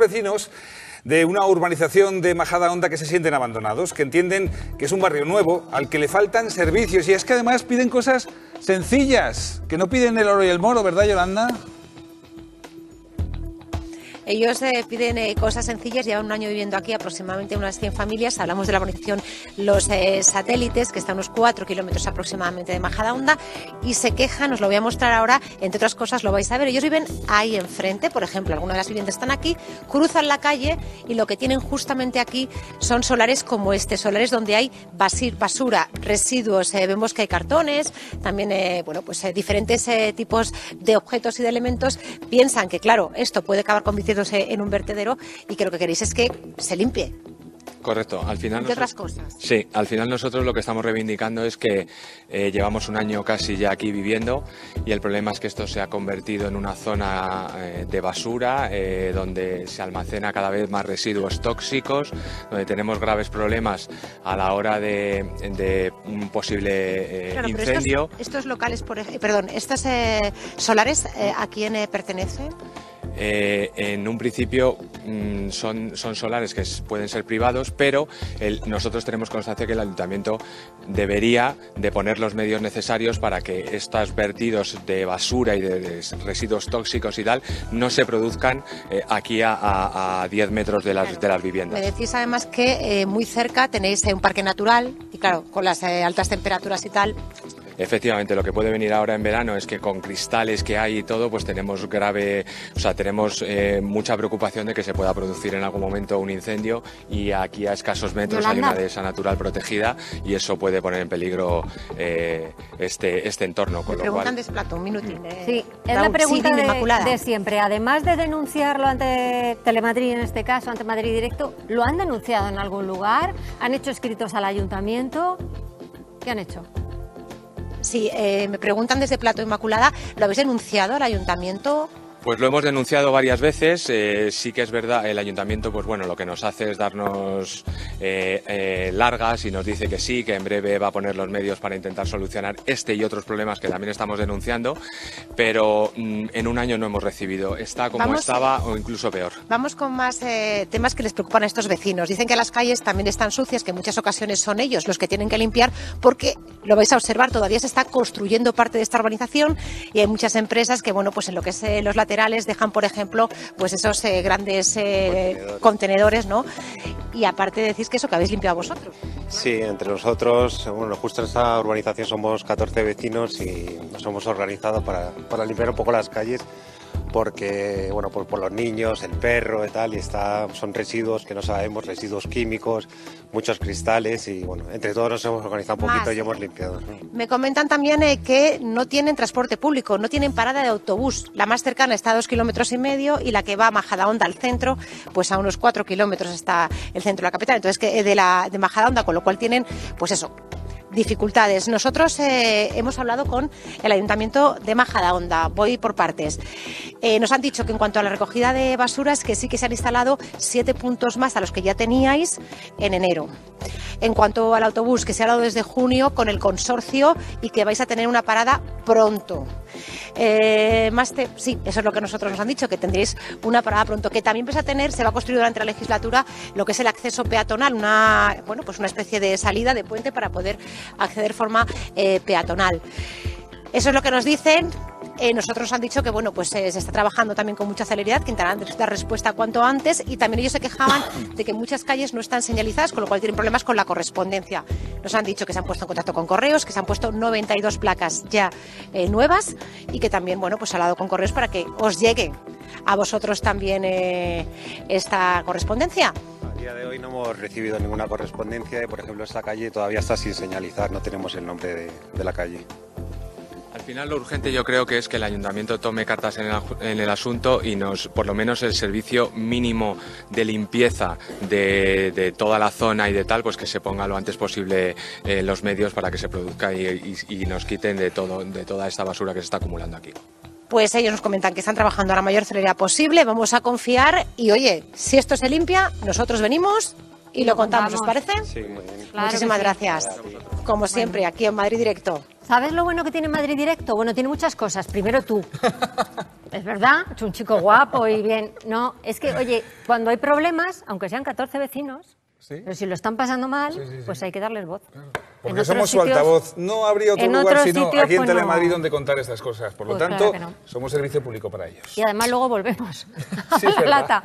vecinos de una urbanización de Majadahonda que se sienten abandonados, que entienden que es un barrio nuevo, al que le faltan servicios, y es que además piden cosas sencillas, que no piden el oro y el moro, ¿verdad, Yolanda? Ellos piden cosas sencillas, llevan un año viviendo aquí aproximadamente unas 100 familias. Hablamos de la urbanización Los Satélites, que está a unos 4 kilómetros aproximadamente de Majadahonda, y se quejan, os lo voy a mostrar ahora, entre otras cosas lo vais a ver. Ellos viven ahí enfrente, por ejemplo, algunas de las viviendas están aquí, cruzan la calle y lo que tienen justamente aquí son solares como este, solares donde hay basura, residuos, vemos que hay cartones, también diferentes tipos de objetos y de elementos. Piensan que claro, esto puede acabar convirtiendo en un vertedero y que lo que queréis es que se limpie. Correcto, al final... ¿De otras cosas? Sí, al final nosotros lo que estamos reivindicando es que llevamos un año casi ya aquí viviendo y el problema es que esto se ha convertido en una zona de basura, donde se almacena cada vez más residuos tóxicos, donde tenemos graves problemas a la hora de un posible incendio. Pero estos locales, estos solares, ¿a quién pertenecen? En un principio son solares que pueden ser privados, pero nosotros tenemos constancia que el ayuntamiento debería de poner los medios necesarios para que estos vertidos de basura y de residuos tóxicos y tal no se produzcan aquí a 10 metros de las viviendas. Me decís además que muy cerca tenéis un parque natural y claro, con las altas temperaturas y tal... Efectivamente, lo que puede venir ahora en verano es que con cristales que hay y todo, pues tenemos mucha preocupación de que se pueda producir en algún momento un incendio, y aquí a escasos metros hay una dehesa natural protegida y eso puede poner en peligro este entorno. Con lo preguntan desplato, un minutín. Sí, es la pregunta de siempre. Además de denunciarlo ante Telemadrid, en este caso, ante Madrid Directo, ¿lo han denunciado en algún lugar? ¿Han hecho escritos al ayuntamiento? ¿Qué han hecho? Sí, me preguntan desde Plato Inmaculada, ¿lo habéis denunciado al ayuntamiento? Pues lo hemos denunciado varias veces, sí que es verdad, el ayuntamiento pues bueno, lo que nos hace es darnos largas y nos dice que sí, que en breve va a poner los medios para intentar solucionar este y otros problemas que también estamos denunciando, pero en un año no hemos recibido, está como estaba o incluso peor. Vamos con más temas que les preocupan a estos vecinos. Dicen que las calles también están sucias, que en muchas ocasiones son ellos los que tienen que limpiar, porque lo vais a observar, todavía se está construyendo parte de esta urbanización y hay muchas empresas que bueno, pues en lo que es los laterales dejan, por ejemplo, pues esos grandes contenedores, ¿no? Y aparte decís que eso que habéis limpiado vosotros. Sí, entre nosotros, bueno, justo en esta urbanización somos 14 vecinos y nos hemos organizado para limpiar un poco las calles, porque, bueno, pues por los niños, el perro y tal, son residuos que no sabemos, residuos químicos, muchos cristales y, bueno, entre todos nos hemos organizado un poquito y hemos limpiado. Me comentan también que no tienen transporte público, no tienen parada de autobús. La más cercana está a 2,5 kilómetros y la que va a Majadahonda al centro, pues a unos 4 kilómetros está el centro de la capital. Entonces, de Majadahonda, con lo cual tienen, pues eso... dificultades. Nosotros hemos hablado con el Ayuntamiento de Majadahonda, voy por partes. Nos han dicho que en cuanto a la recogida de basuras, que sí que se han instalado 7 puntos más a los que ya teníais en enero. En cuanto al autobús, que se ha hablado desde junio con el consorcio y que vais a tener una parada pronto. Sí, eso es lo que nosotros nos han dicho, que tendréis una parada pronto, que también vais a tener, se va a construir durante la legislatura, lo que es el acceso peatonal, una especie de salida de puente para poder acceder de forma peatonal. Eso es lo que nos dicen. Nosotros han dicho que bueno, pues se está trabajando también con mucha celeridad, que intentarán dar respuesta cuanto antes, y también ellos se quejaban de que muchas calles no están señalizadas, con lo cual tienen problemas con la correspondencia. Nos han dicho que se han puesto en contacto con Correos, que se han puesto 92 placas ya nuevas y que también, bueno, pues han hablado con Correos para que os llegue a vosotros también esta correspondencia. A día de hoy no hemos recibido ninguna correspondencia y, por ejemplo, esta calle todavía está sin señalizar, no tenemos el nombre de la calle. Al final lo urgente yo creo que es que el ayuntamiento tome cartas en el asunto y por lo menos el servicio mínimo de limpieza de toda la zona y de tal, pues que se ponga lo antes posible los medios para que se produzca y nos quiten de toda esta basura que se está acumulando aquí. Pues ellos nos comentan que están trabajando a la mayor celeridad posible, vamos a confiar y oye, si esto se limpia, nosotros venimos y lo contamos, ¿os parece? Sí, muy bien. Claro, muchísimas gracias. Como siempre, aquí en Madrid Directo. ¿Sabes lo bueno que tiene Madrid Directo? Bueno, tiene muchas cosas. Primero tú. es verdad, es un chico guapo y bien. No, es que, oye, cuando hay problemas, aunque sean 14 vecinos, ¿sí? Pero si lo están pasando mal, sí. Pues hay que darles voz. Claro. Porque somos sitios, su altavoz. No habría otro lugar sino sitios, aquí en pues Telemadrid no, donde contar estas cosas. Por lo tanto, claro, somos servicio público para ellos. Y además luego volvemos a la plata.